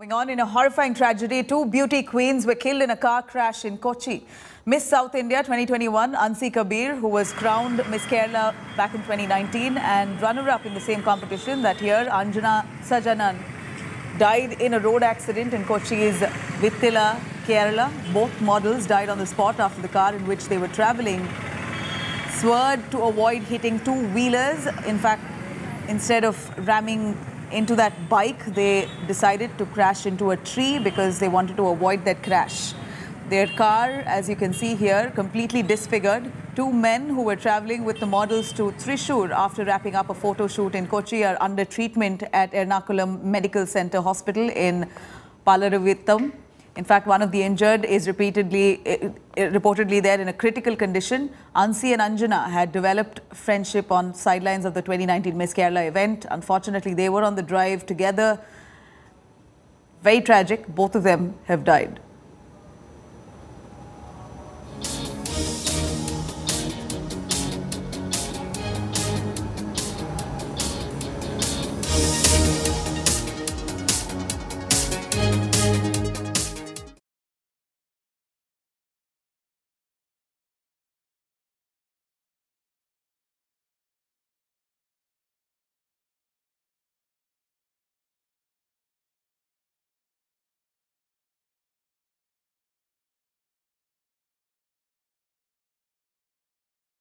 Going on in a horrifying tragedy, two beauty queens were killed in a car crash in Kochi. Miss South India 2021, Ansi Kabeer, who was crowned Miss Kerala back in 2019 and runner-up in the same competition that year, Anjana Shajahan, died in a road accident in Kochi's Vyttilla, Kerala. Both models died on the spot after the car in which they were travelling swerved to avoid hitting two-wheelers. In fact, instead of ramming into that bike, they decided to crash into a tree because they wanted to avoid that crash. Their car, as you can see here, completely disfigured. Two men who were travelling with the models to Thrissur after wrapping up a photo shoot in Kochi are under treatment at Ernakulam Medical Center Hospital in Palarivattom. In fact, one of the injured is reportedly there in a critical condition. Ansi and Anjana had developed friendship on sidelines of the 2019 Miss Kerala event. Unfortunately, they were on the drive together. Very tragic. Both of them have died.